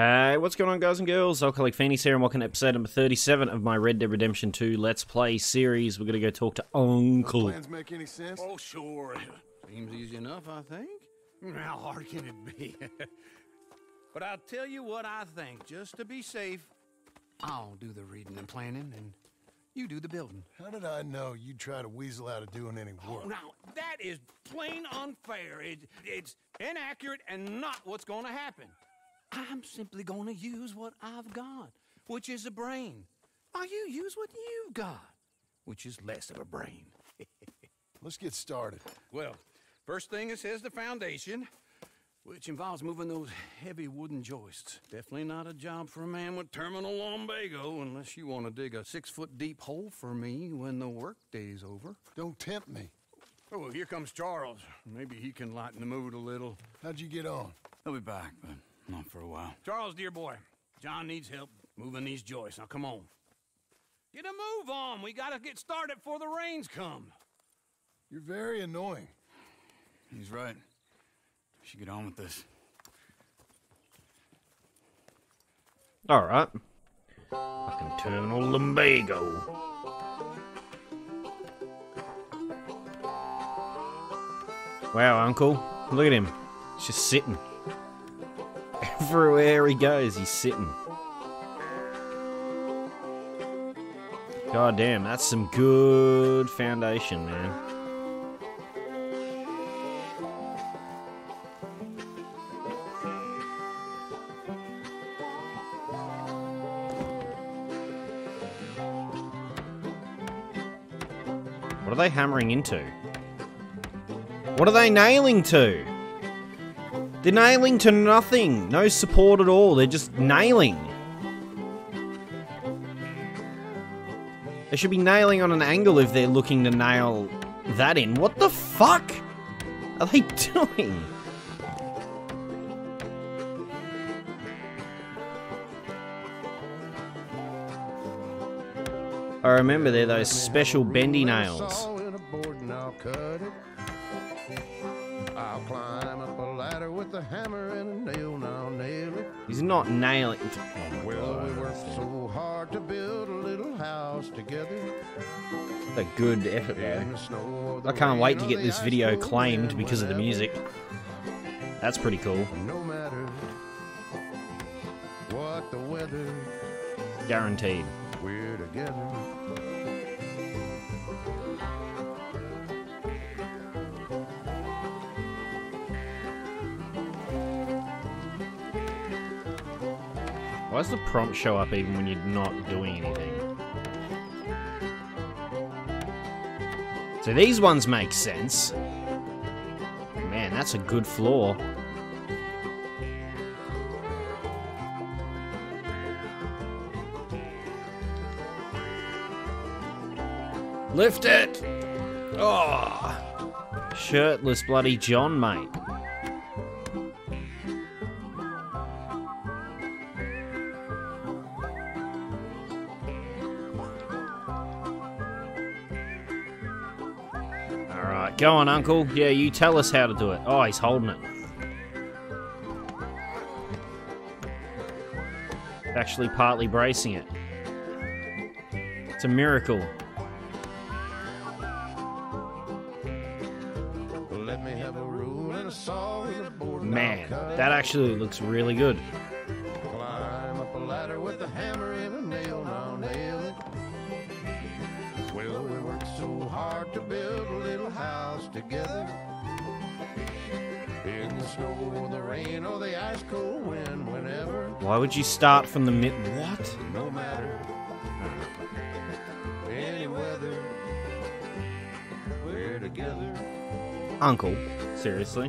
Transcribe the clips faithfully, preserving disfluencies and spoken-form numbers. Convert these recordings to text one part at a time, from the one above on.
Hey, what's going on, guys and girls? AlcoholicPhoenix here, and welcome to episode number thirty-seven of my Red Dead Redemption two Let's Play series. We're going to go talk to Uncle. Those plans make any sense? Oh, sure. Seems easy enough, I think. How hard can it be? But I'll tell you what I think, just to be safe. I'll do the reading and planning, and you do the building. How did I know you'd try to weasel out of doing any work? Oh, now, that is plain unfair. It, it's inaccurate and not what's going to happen. I'm simply going to use what I've got, which is a brain. While you use what you've got, which is less of a brain. Let's get started. Well, first thing it says the foundation, which involves moving those heavy wooden joists. Definitely not a job for a man with terminal lumbago unless you want to dig a six-foot deep hole for me when the workday's over. Don't tempt me. Oh, well, here comes Charles. Maybe he can lighten the mood a little. How'd you get on? I'll be back, but... not for a while. Charles, dear boy, John needs help moving these joists. Now, come on. Get a move on. We gotta get started before the rains come. You're very annoying. He's right. We should get on with this. All right. Fucking terminal lumbago. Wow, Uncle. Look at him. He's just sitting. Everywhere he goes, he's sitting. God damn, that's some good foundation, man. What are they hammering into? What are they nailing to? They're nailing to nothing. No support at all. They're just nailing. They should be nailing on an angle if they're looking to nail that in. What the fuck are they doing? I remember they're those special bendy nails. I'll climb up a ladder with a hammer and a nail, now nail it. He's not nailing. Oh, well, God, we worked so hard to build a little house together. What a good effort, man. I can't wait to get this video claimed because of the music. That's pretty cool. No matter what the weather, guaranteed. We're together. Why does the prompt show up even when you're not doing anything? So these ones make sense. Man, that's a good floor. Lift it! Oh! Shirtless bloody John, mate. Go on, Uncle. Yeah, you tell us how to do it. Oh, he's holding it. Actually partly bracing it. It's a miracle. Let me have a rule and a saw and a board. Man, that actually looks really good. Climb up a ladder with a hammer and a nail, now nail it. Well, we worked so hard to build a little house together. In the snow or the rain or the ice cold wind, whenever. Why would you start from the mid? What? No matter any weather, we're together. Uncle, seriously?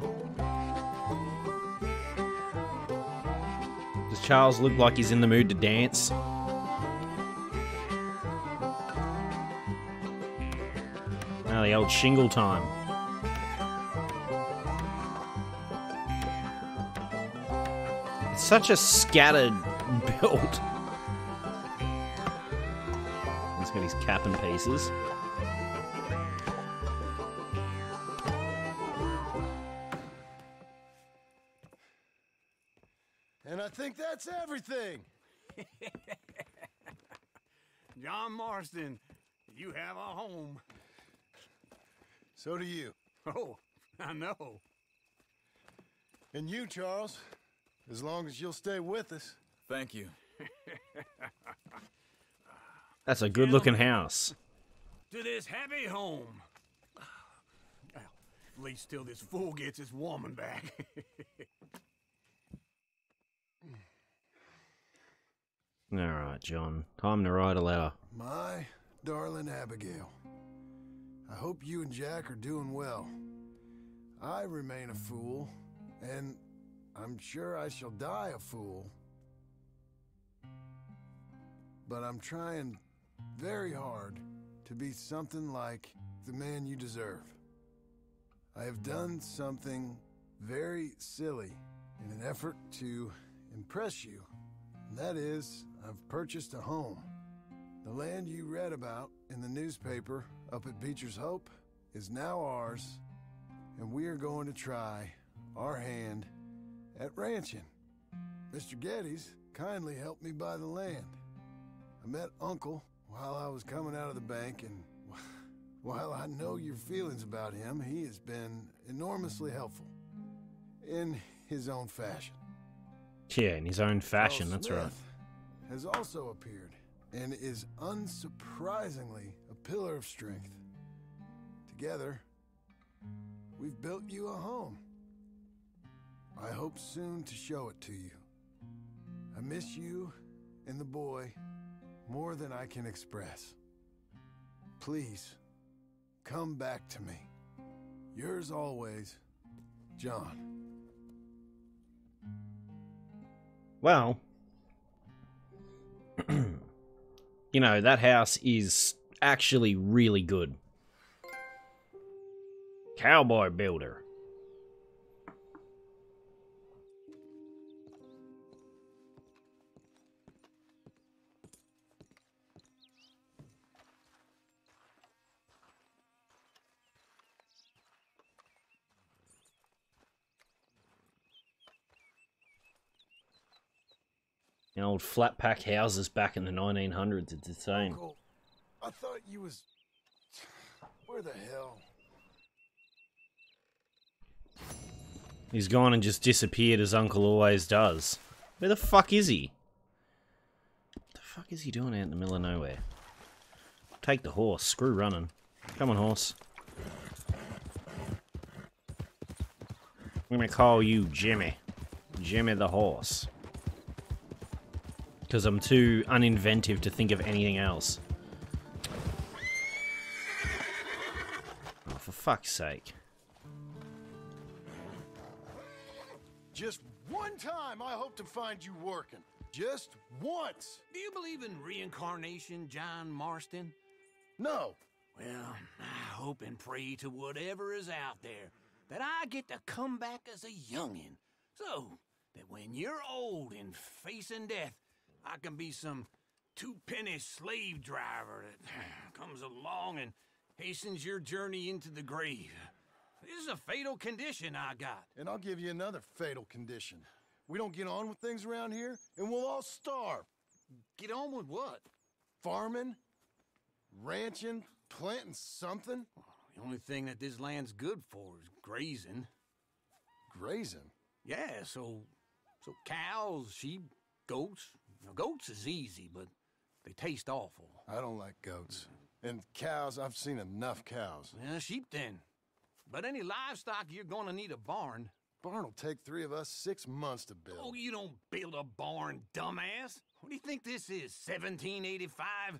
Does Charles look like he's in the mood to dance? Now the old shingle time. It's such a scattered build. He's got his cap in pieces. And I think that's everything. John Marston, you have a home. So do you. Oh, I know. And you, Charles, as long as you'll stay with us. Thank you. That's a good-looking house. To this happy home. At least till this fool gets his woman back. All right, John. Time to write a letter. My darling Abigail, I hope you and Jack are doing well. I remain a fool, and I'm sure I shall die a fool. But I'm trying very hard to be something like the man you deserve. I have done something very silly in an effort to impress you. That is, I've purchased a home. The land you read about in the newspaper up at Beecher's Hope is now ours, and we are going to try our hand at ranching. Mister Geddes kindly helped me buy the land. I met Uncle while I was coming out of the bank, and while I know your feelings about him, he has been enormously helpful in his own fashion. Yeah, in his own fashion, that's right. Has also appeared and is unsurprisingly a pillar of strength. Together, we've built you a home. I hope soon to show it to you. I miss you and the boy more than I can express. Please, come back to me. Yours always, John. Well, you know, that house is actually really good. Cowboy builder. You know, old flat pack houses back in the nineteen hundreds, it's insane. Uncle, I thought you was... Where the hell? He's gone and just disappeared, as Uncle always does. Where the fuck is he? What the fuck is he doing out in the middle of nowhere? Take the horse, screw running. Come on, horse. I'm gonna call you Jimmy. Jimmy the horse. Because I'm too uninventive to think of anything else. Oh, for fuck's sake. Just one time I hope to find you working. Just once. Do you believe in reincarnation, John Marston? No. Well, I hope and pray to whatever is out there that I get to come back as a youngin'. So that when you're old and facing death, I can be some two-penny slave driver that comes along and hastens your journey into the grave. This is a fatal condition I got. And I'll give you another fatal condition. We don't get on with things around here, and we'll all starve. Get on with what? Farming, ranching, planting something. Well, the only thing that this land's good for is grazing. Grazing? Yeah, so, so cows, sheep, goats... Now, goats is easy, but they taste awful. I don't like goats. And cows, I've seen enough cows. Yeah, sheep then. But any livestock, you're gonna need a barn. Barn will take three of us six months to build. Oh, you don't build a barn, dumbass. What do you think this is, seventeen eighty-five?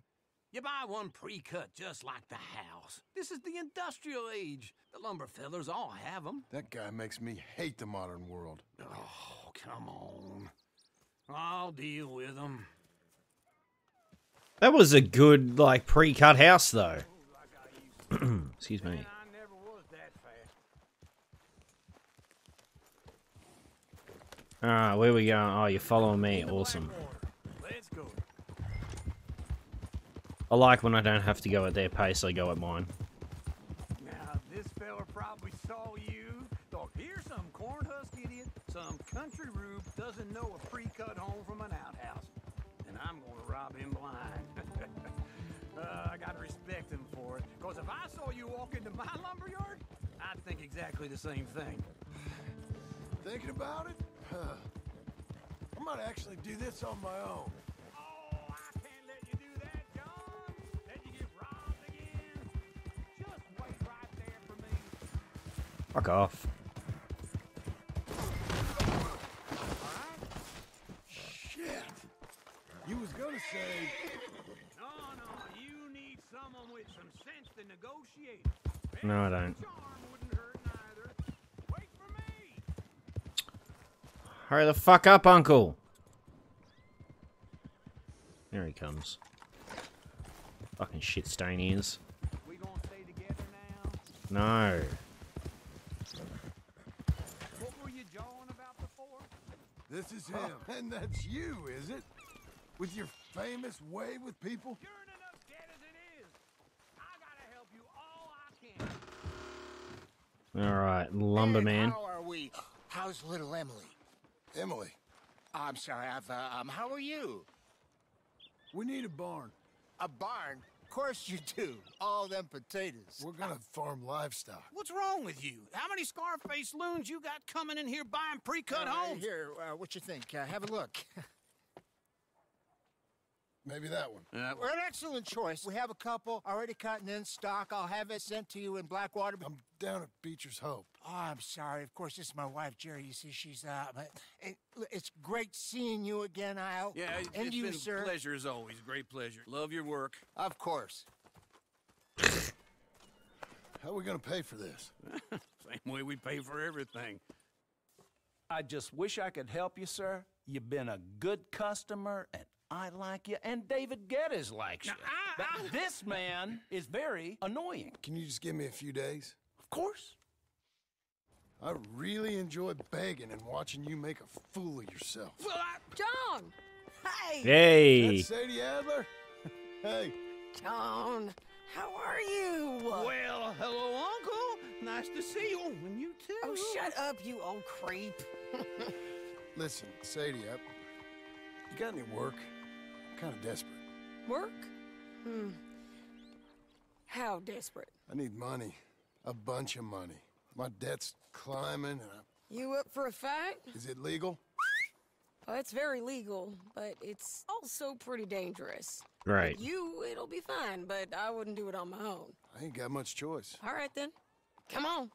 You buy one pre-cut just like the house. This is the industrial age. The lumber fellers all have them. That guy makes me hate the modern world. Oh, come on. I'll deal with them. That was a good, like, pre-cut house, though. Excuse me. Ah, where we going? Oh, you're following me. Awesome. I like when I don't have to go at their pace, I go at mine. Now, this fella probably saw you. Thought, here's some corn-husk idiot, some country rube doesn't know a pre cut home from an outhouse, and I'm gonna rob him blind. uh, I gotta respect him for it, because if I saw you walk into my lumberyard, I'd think exactly the same thing. Thinking about it? Huh. I might actually do this on my own. Fuck off. Shit! You was gonna say... No, no, you need someone with some sense to negotiate. No, I don't. Wait for me. Hurry the fuck up, Uncle! There he comes. Fucking shit stain he is. We gonna stay together now? No. This is him. Oh, and that's you, is it? With your famous way with people? You're enough dead as it is. I gotta help you all I can. All right, lumberman. Hey, how are we? How's little Emily? Emily? I'm sorry, I've, uh, um, how are you? We need a barn. A barn? Of course you do. All them potatoes. We're gonna uh, farm livestock. What's wrong with you? How many Scarface loons you got coming in here buying pre-cut uh, homes? Here, uh, what you think? Uh, have a look. Maybe that one. Uh, We're an excellent choice. We have a couple already cutting in stock. I'll have it sent to you in Blackwater. I'm down at Beecher's Hope. Oh, I'm sorry. Of course, this is my wife, Jerry. You see, she's uh. But it, it's great seeing you again, Al. Yeah, it's, and it's you, been sir. Pleasure as always. Great pleasure. Love your work. Of course. How are we gonna pay for this? Same way we pay for everything. I just wish I could help you, sir. You've been a good customer and. I like you, and David Geddes likes you. Now, I, I, this man is very annoying. Can you just give me a few days? Of course. I really enjoy begging and watching you make a fool of yourself. Well, I... John! Hey! Hey! Is that Sadie Adler? Hey. John, how are you? Well, hello, Uncle. Nice to see you. Oh, and you too. Oh, shut up, you old creep. Listen, Sadie, I... you got any work? Kind of desperate. Work? Hmm. How desperate? I need money. A bunch of money. My debt's climbing and I... You up for a fight? Is it legal? Well, it's very legal, but it's also pretty dangerous. Right. With you, it'll be fine, but I wouldn't do it on my own. I ain't got much choice. All right, then. Come on.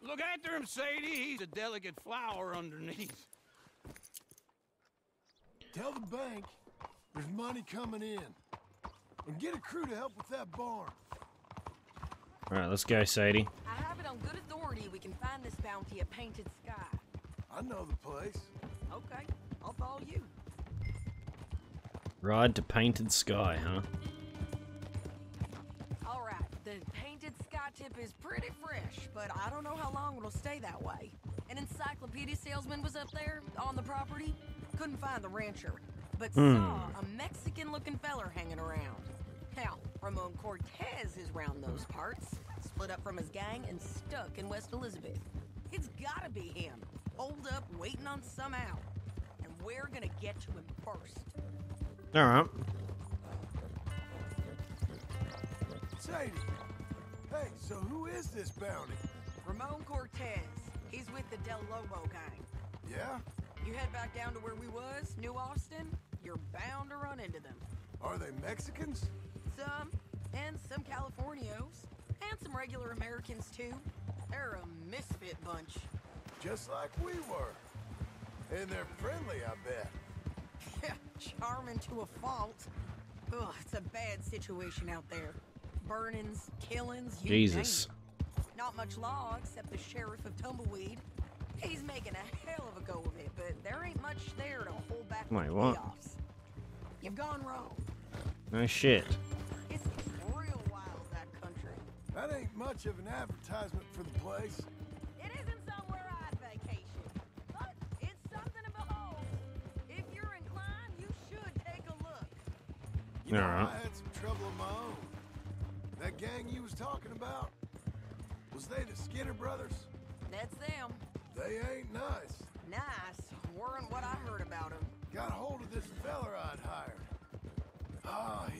Look after him, Sadie. He's a delicate flower underneath. Tell the bank there's money coming in. And get a crew to help with that barn. Alright, let's go, Sadie. I have it on good authority we can find this bounty at Painted Sky. I know the place. Okay, I'll follow you. Ride to Painted Sky, huh? Alright, the Painted Sky tip is pretty fresh, but I don't know how long it'll stay that way. An encyclopedia salesman was up there on the property. Couldn't find the rancher, but mm. saw a Mexican-looking feller hanging around. Now, Ramon Cortez is round those parts, split up from his gang and stuck in West Elizabeth. It's gotta be him, holed up waiting on some out, and we're gonna get to him first. All right. Sadie, hey, so who is this bounty? Ramon Cortez. He's with the Del Lobo gang. Yeah. You head back down to where we was, New Austin, you're bound to run into them. Are they Mexicans? Some, and some Californios, and some regular Americans too. They're a misfit bunch. Just like we were. And they're friendly, I bet. Charming to a fault. Ugh, it's a bad situation out there. Burnings, killings, you Jesus. Name it. Not much law except the sheriff of Tumbleweed. He's making a hell of a go of it, but there ain't much there to hold back. Wait, what? You've gone wrong. No shit. It's real wild, that country. That ain't much of an advertisement for the place. It isn't somewhere I'd vacation, but it's something to behold. If you're inclined, you should take a look. You know, right. I had some trouble of my own. That gang you was talking about, was they the Skinner Brothers? That's them. They ain't nice. Nice?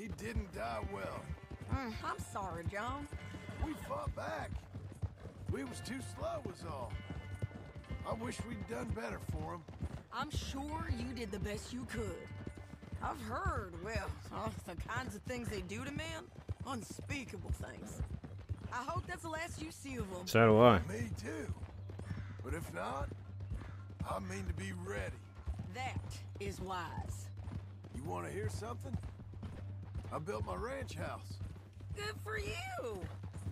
He didn't die well. Mm, I'm sorry, John. We fought back. We was too slow was all. I wish we'd done better for him. I'm sure you did the best you could. I've heard, well, all the kinds of things they do to men. Unspeakable things. I hope that's the last you see of them. So do I. Me too. But if not, I mean to be ready. That is wise. You want to hear something? I built my ranch house. Good for you.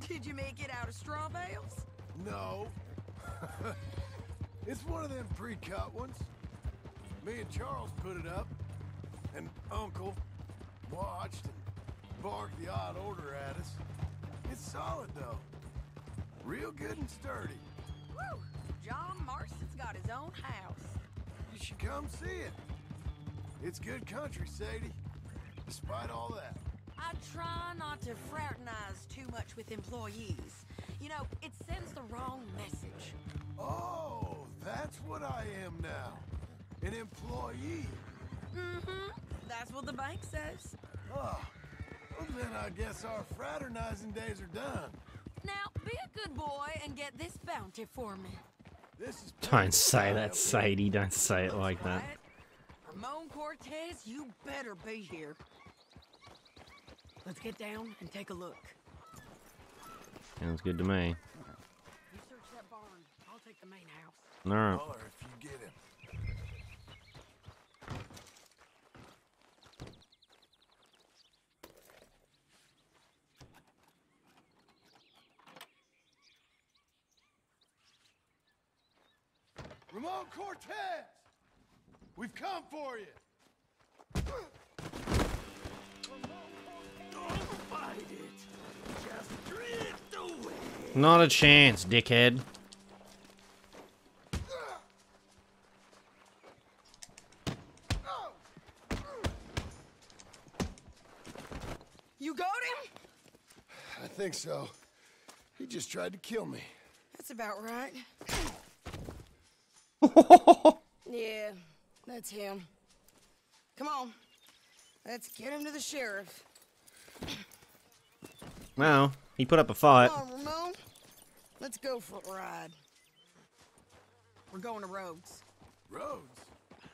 Did you make it out of straw bales? No. It's one of them pre-cut ones. Me and Charles put it up. And Uncle watched and barked the odd order at us. It's solid, though. Real good and sturdy. Woo! John Marston's got his own house. You should come see it. It's good country, Sadie. Despite all that. I try not to fraternize too much with employees. You know, it sends the wrong message. Oh, that's what I am now. An employee. Mm-hmm. That's what the bank says. Oh, well then I guess our fraternizing days are done. Now, be a good boy and get this bounty for me. This is don't say that, Sadie. Don't say it like that. Ramon Cortez, you better be here. Let's get down and take a look. Sounds good to me. You search that barn. I'll take the main house. No. Or if you get it. Ramon Cortez! We've come for you! Don't fight it! Just drift away! Not a chance, dickhead. You got him? I think so. He just tried to kill me. That's about right. Yeah, that's him. Come on, let's get him to the sheriff. Wow, he put up a fight. Come on, Ramon. Let's go for a ride. We're going to Rhodes. Rhodes?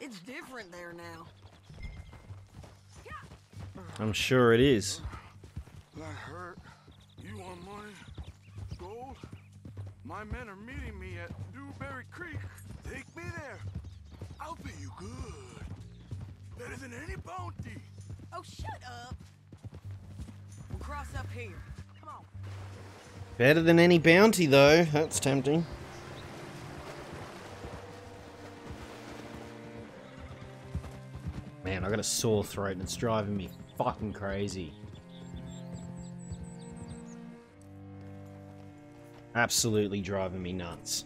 It's different there now. I'm sure it is. That hurt. You want money? Gold? My men are meeting me at Dewberry Creek. Take me there. I'll pay you good. Better than any bounty. Oh, shut up. We'll cross up here. Come on. Better than any bounty, though. That's tempting. Man, I got a sore throat and it's driving me fucking crazy. Absolutely driving me nuts.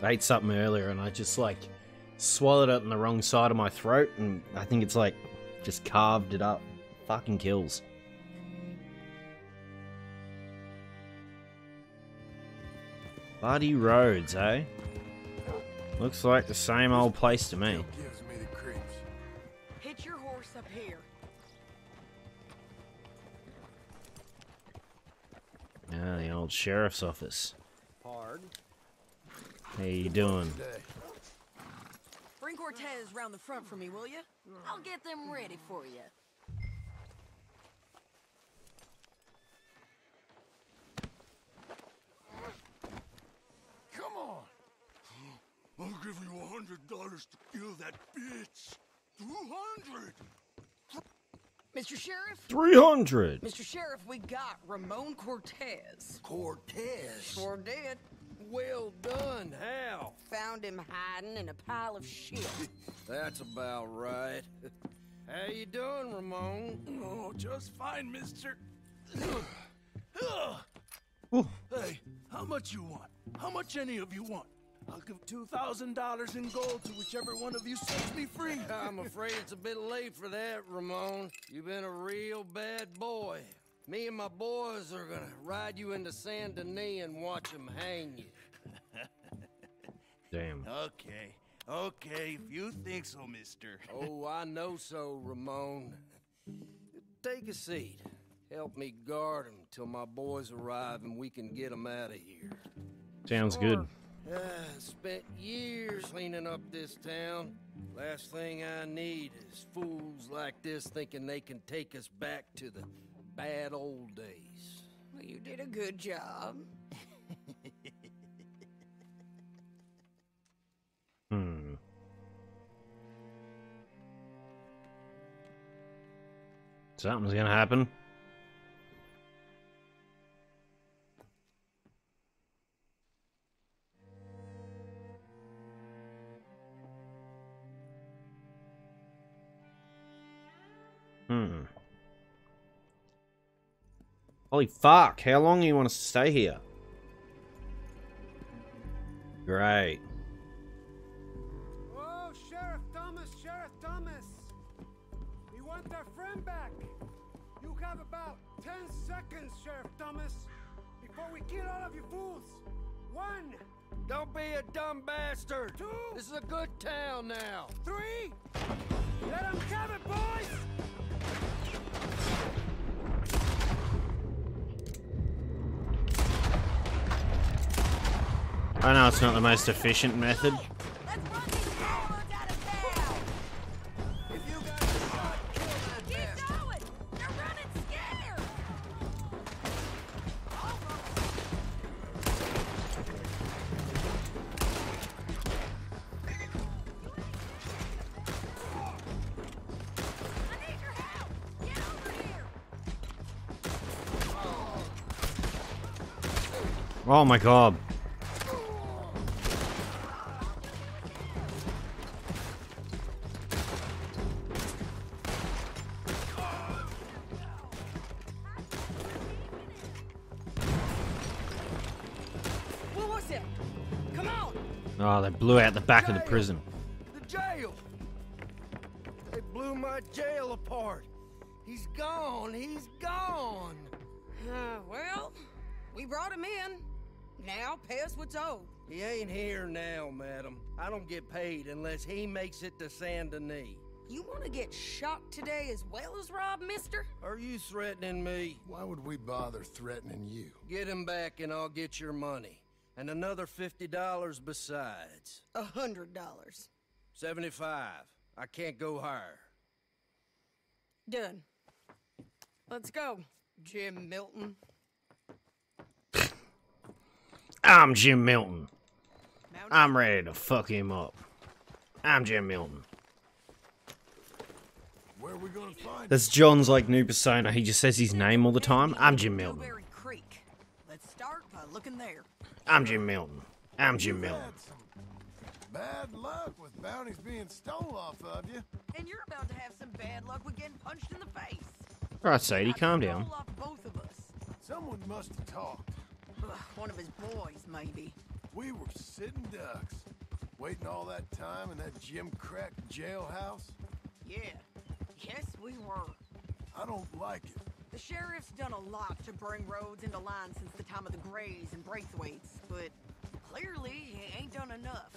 I ate something earlier and I just like swallowed it on the wrong side of my throat and I think it's like just carved it up. Fucking kills. Bloody roads, eh? Looks like the same old place to me. Up here. Ah, the old sheriff's office. Pardon. How you doing? Bring Cortez round the front for me, will you? I'll get them ready for you. Come on. I'll give you a hundred dollars to kill that bitch. two hundred! Mister Sheriff? three hundred! Mister Sheriff, we got Ramon Cortez. Cortez? Sure did. Well done, how? Found him hiding in a pile of shit. That's about right. How you doing, Ramon? Oh, just fine, mister. Hey, how much you want? How much any of you want? I'll give two thousand dollars in gold to whichever one of you sets me free. I'm afraid it's a bit late for that, Ramon. You've been a real bad boy. Me and my boys are gonna ride you into Saint Denis and watch them hang you. Damn. Okay. Okay, if you think so, mister. Oh, I know so, Ramon. Take a seat. Help me guard them till my boys arrive and we can get them out of here. Sounds good. Uh, spent years cleaning up this town. Last thing I need is fools like this thinking they can take us back to the bad old days. Well, you did a good job. Hmm. Something's gonna happen. Hmm. Holy fuck, how long do you want to stay here? Great. Oh, Sheriff Thomas, Sheriff Thomas. We want our friend back. You have about ten seconds, Sheriff Thomas, before we kill all of you fools. One. Don't be a dumb bastard. Two. This is a good town now. Three. Let them have it, boys. I know it's not the most efficient method. Oh my god. Oh, they blew out the back jail. of the prison. The jail! They blew my jail apart. He's gone. He's gone. Uh, well, we brought him in. Now, pay us what's owed. He ain't here now, madam. I don't get paid unless he makes it to Saint Denis. You want to get shot today as well as robbed, mister? Are you threatening me? Why would we bother threatening you? Get him back and I'll get your money. And another fifty dollars besides. A hundred dollars. seventy-five. I can't go higher. Done. Let's go, Jim Milton. I'm Jim Milton. I'm ready to fuck him up. I'm Jim Milton. Where are we gonna find That's John's like new persona. He just says his name all the time. I'm Jim Milton. Dewberry Creek. Let's start by looking there. I'm Jim Milton. I'm Jim Milton. Bad luck with bounties being stole off of you. And you're about to have some bad luck with getting punched in the face. All right, Sadie, calm down. Both of us. Someone must have talked. Ugh, one of his boys, maybe. We were sitting ducks, waiting all that time in that Jim Crack jailhouse. Yeah. Yes, we were. I don't like it. The sheriff's done a lot to bring Rhodes into line since the time of the Grays and Braithwaites, but clearly he ain't done enough.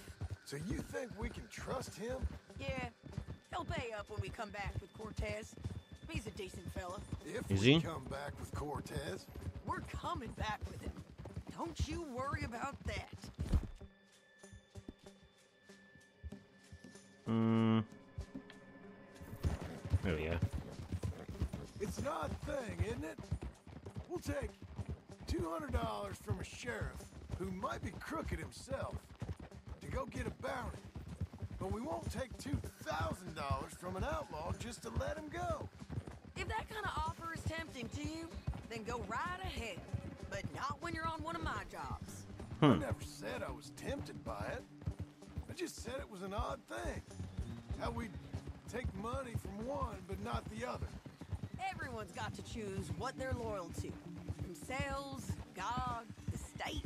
So you think we can trust him? Yeah, he'll pay up when we come back with Cortez. He's a decent fella. If Is we he? come back with Cortez, we're coming back with him. Don't you worry about that. Hmm. There we go. It's an odd thing, isn't it? We'll take two hundred dollars from a sheriff who might be crooked himself to go get a bounty, but we won't take two thousand dollars from an outlaw just to let him go. If that kind of offer is tempting to you, then go right ahead, but not when you're on one of my jobs. Hmm. I never said I was tempted by it. I just said it was an odd thing, how we take money from one but not the other. Everyone's got to choose what they're loyal to. Themselves, God, the state.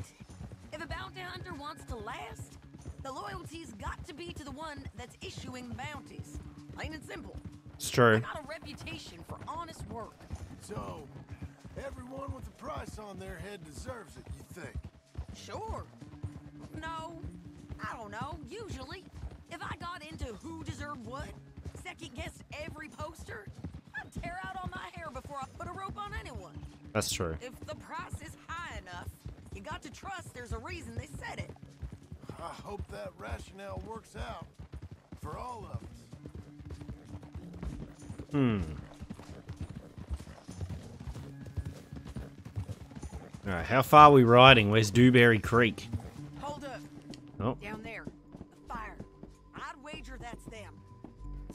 If a bounty hunter wants to last, the loyalty's got to be to the one that's issuing bounties. Plain and simple. It's true. I got a reputation for honest work. So, everyone with a price on their head deserves it, you think? Sure. No, I don't know, usually. If I got into who deserved what, second-guessed every poster, I'd tear out all my hair before I put a rope on anyone. That's true. If the price is high enough, you got to trust there's a reason they said it. I hope that rationale works out for all of us. Hmm. All right, how far are we riding? Where's Dewberry Creek? Hold up. Oh. Down there. A fire. I'd wager that's them.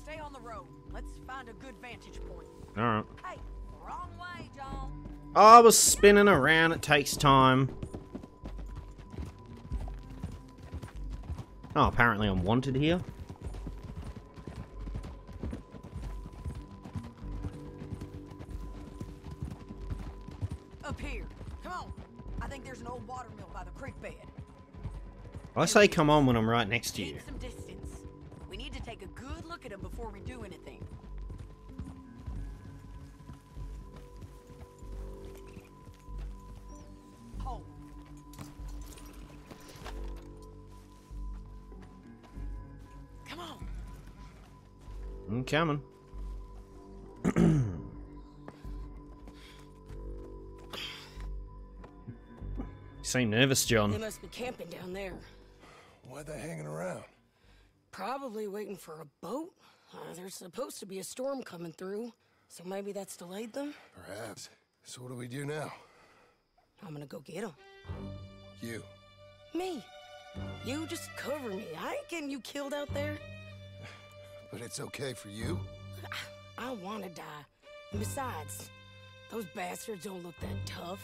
Stay on the road. Let's find a good vantage point. All right. Hey, wrong way, John. I was spinning around. It takes time. Oh, apparently I'm wanted here. Up here. Come on. I think there's an old water mill by the creek bed. I say come on when I'm right next to you. Keep some distance. We need to take a good look at them before we do anything. I'm coming. You seem nervous, John. They must be camping down there. Why are they hanging around? Probably waiting for a boat. Uh, there's supposed to be a storm coming through, so maybe that's delayed them. Perhaps. So what do we do now? I'm gonna go get them. You? Me? You just cover me. I ain't getting you killed out there. But it's okay for you? I want to die. And besides, those bastards don't look that tough.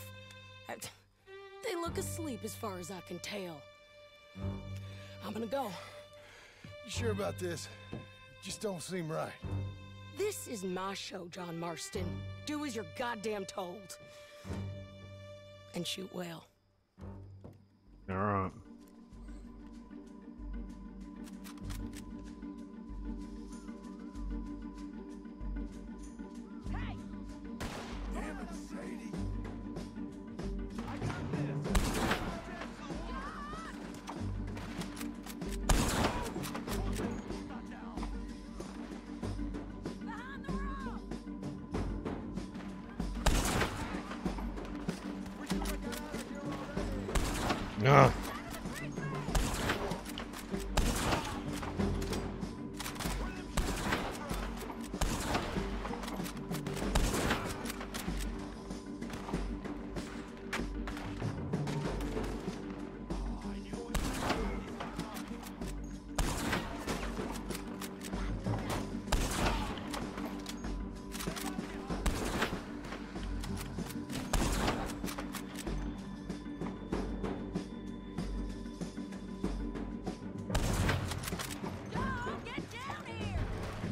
I, they look asleep as far as I can tell. I'm gonna go. You sure about this? Just don't seem right. This is my show, John Marston. Do as you're goddamn told. And shoot well. All right. Ugh.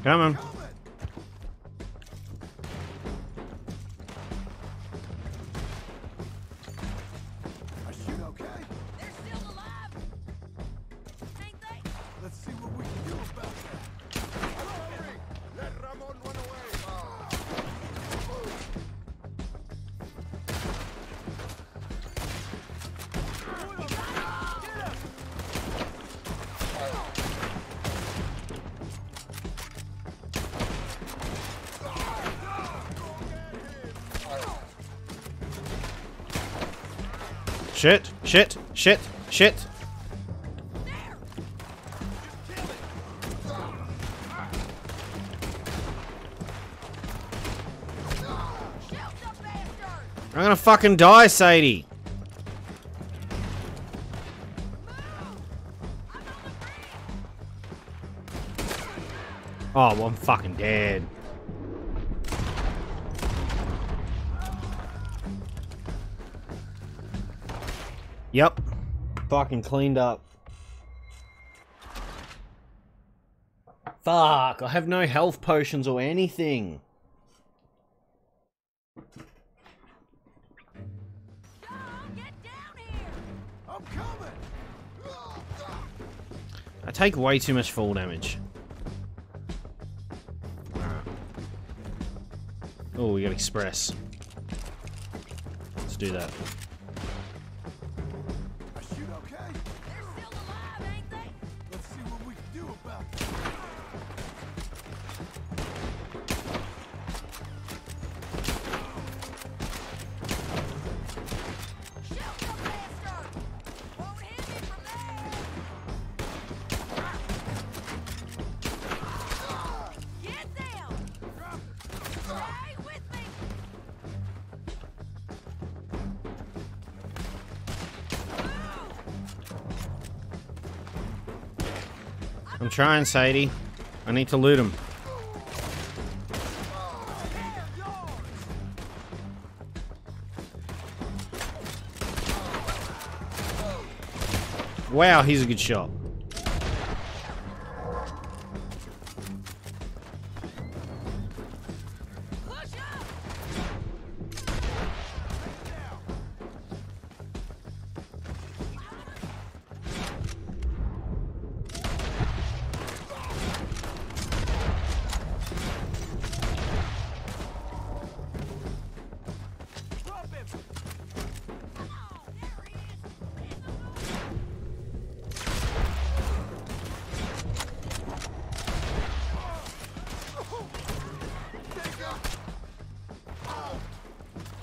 Coming. Shit, shit, shit, shit. I'm gonna fucking die, Sadie. Oh, well, I'm fucking dead. Yep. Fucking cleaned up. Fuck, I have no health potions or anything. John, get down here. I'm coming. I take way too much fall damage. Oh, we got express. Let's do that. I'm trying, Sadie. I need to loot him. Wow, he's a good shot.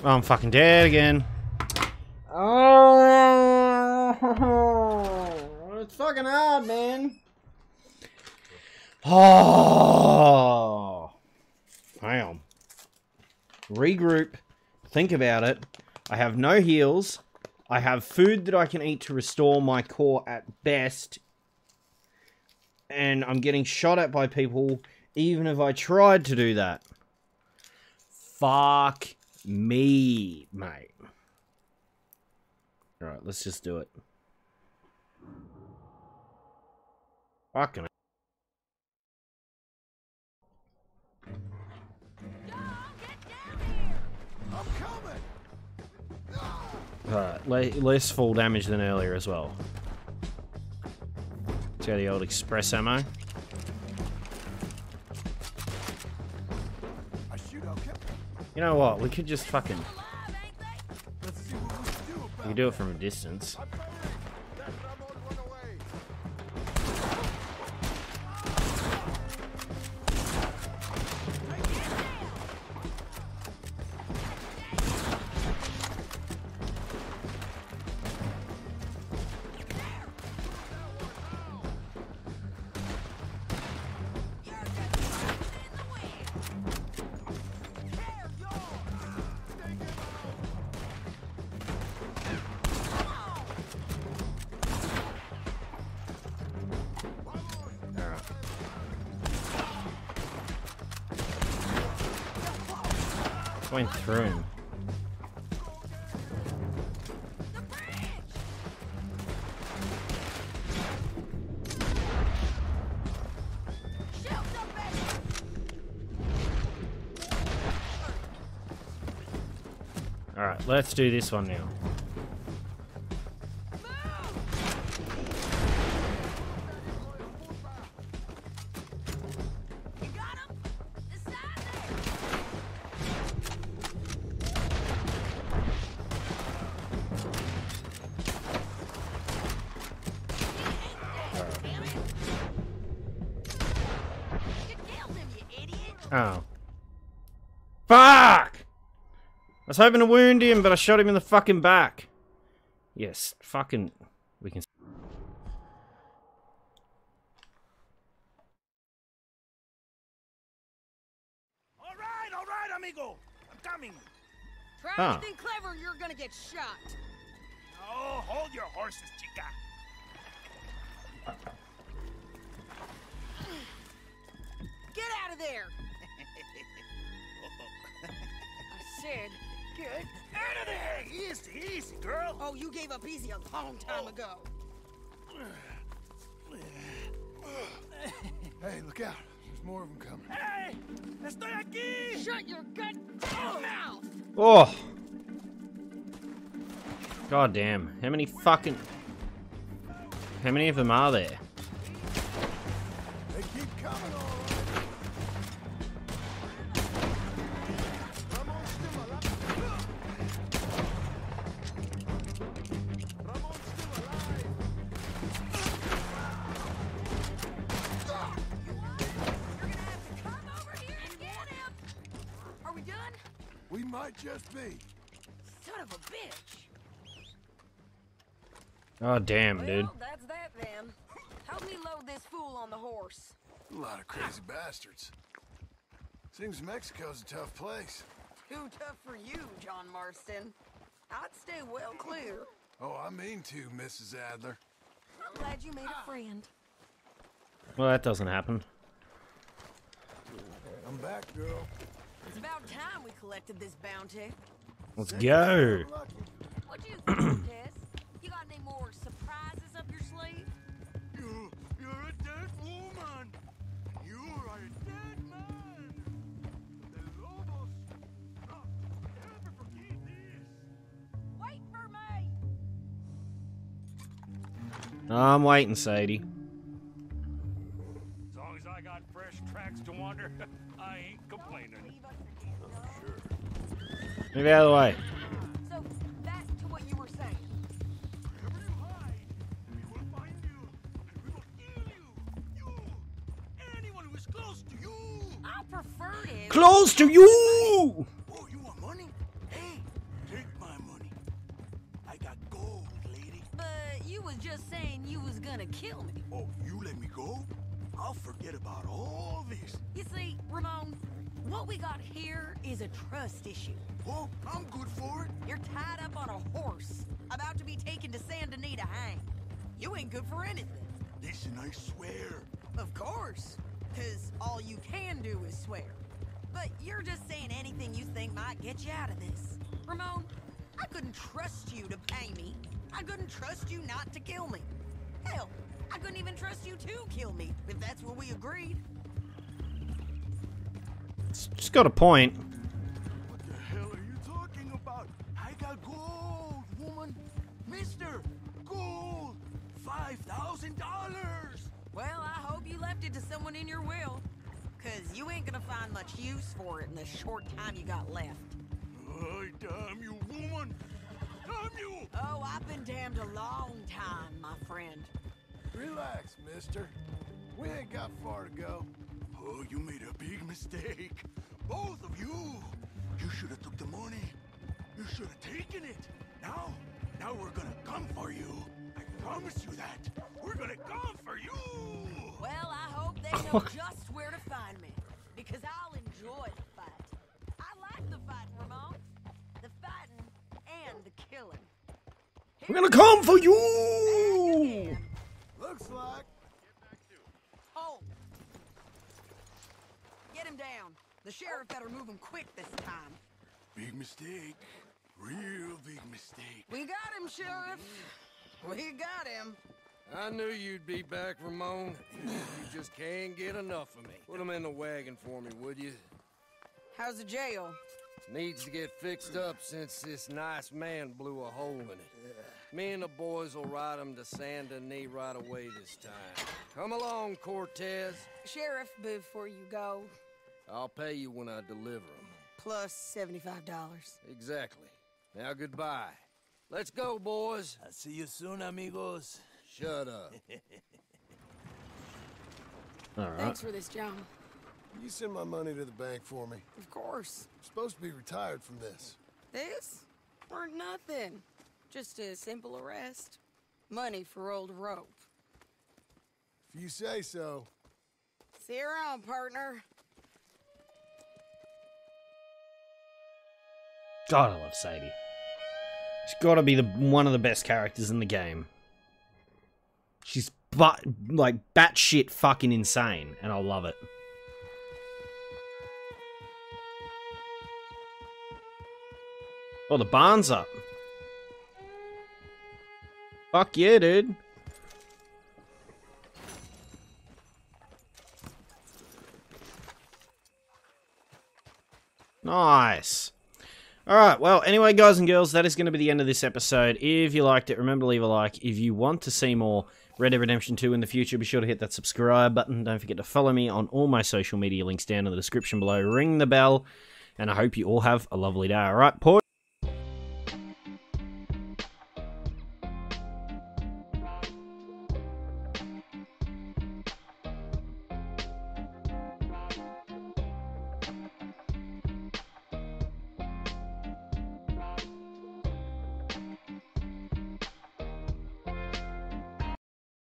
Oh, I'm fucking dead again. Oh, it's fucking hard, man. Oh, damn. Regroup. Think about it. I have no heals. I have food that I can eat to restore my core at best. And I'm getting shot at by people, even if I tried to do that. Fuck. Me, mate. All right, let's just do it. Fucking. Uh, le less full damage than earlier as well. Let's go the old express ammo. You know what? We could just fucking. We could do it from a distance. Went through him. All right, let's do this one now. Oh. Fuck! I was hoping to wound him, but I shot him in the fucking back. Yes, fucking... We can... Alright, alright, amigo! I'm coming! Try huh. anything clever, you're gonna get shot! Oh, hold your horses, chica! Get out of there! I said, get out of there! Easy, easy, girl! Oh, you gave up easy a long time ago. Hey, look out. There's more of them coming. Hey! Estoy aquí! Shut your goddamn mouth! Oh! God damn. How many fucking... How many of them are there? They keep coming on. Just be. Son of a bitch. Oh damn, dude. Well, that's that then. Help me load this fool on the horse. A lot of crazy bastards. Seems Mexico's a tough place. Too tough for you, John Marston. I'd stay well clear. Oh, I mean to, Missus Adler. I'm glad you made a friend. Well, that doesn't happen. I'm back, girl. It's about time we collected this bounty. Let's go. What do you think, Tess? You got any more surprises up your sleeve? You, you're a dead woman. You are a dead man. The Lobos. Oh, never forget this. Wait for me. I'm waiting, Sadie. As long as I got fresh tracks to wander, I ain't complaining. Oh, sure. Move out of the way. Close to you! Oh, you want money? Hey, take my money. I got gold, lady. But you was just saying you was gonna kill me. Oh, you let me go? I'll forget about all this. You see, Ramon, what we got here is a trust issue. Oh, I'm good for it. You're tied up on a horse, about to be taken to Saint Denis to hang. You ain't good for anything. Listen, I swear. Of course, because all you can do is swear. But you're just saying anything you think might get you out of this. Ramon, I couldn't trust you to pay me. I couldn't trust you not to kill me. Hell, I couldn't even trust you to kill me, if that's what we agreed. It's just got a point. What the hell are you talking about? I got gold, woman. Mister, gold. five thousand dollars. Well, I hope you left it to someone in your will. Cause you ain't gonna find much use for it in the short time you got left. Oh, damn you, woman! Damn you! Oh, I've been damned a long time, my friend. Relax, mister. We ain't got far to go. Oh, you made a big mistake. Both of you! You should have took the money. You should have taken it. Now, now we're gonna come for you. I promise you that. We're gonna come for you! Well, I hope they know just where to find me, because I'll enjoy the fight. I like the fighting, Ramon. The fighting and the killing. Here We're gonna come for you! Looks like. Oh. Get him down. The sheriff better move him quick this time. Big mistake. Real big mistake. We got him, Sheriff. We got him. I knew you'd be back, Ramon. You just can't get enough of me. Put him in the wagon for me, would you? How's the jail? Needs to get fixed up since this nice man blew a hole in it. Me and the boys will ride him to Saint Denis right away this time. Come along, Cortez. Sheriff, before you go. I'll pay you when I deliver him. Plus seventy-five dollars. Exactly. Now goodbye. Let's go, boys. I'll see you soon, amigos. Shut up. All right. Thanks for this job. Will you send my money to the bank for me? Of course. I'm supposed to be retired from this. This? Or nothing. Just a simple arrest. Money for old rope. If you say so. See you around, partner. God, I love Sadie. She's got to be the one of the best characters in the game. She's but like batshit fucking insane, and I love it. Oh, the barn's up. Fuck yeah, dude. Nice. Alright, well, anyway, guys and girls, that is going to be the end of this episode. If you liked it, remember to leave a like. If you want to see more Red Dead Redemption two in the future, be sure to hit that subscribe button. Don't forget to follow me on all my social media links down in the description below. Ring the bell, and I hope you all have a lovely day. Alright, pause.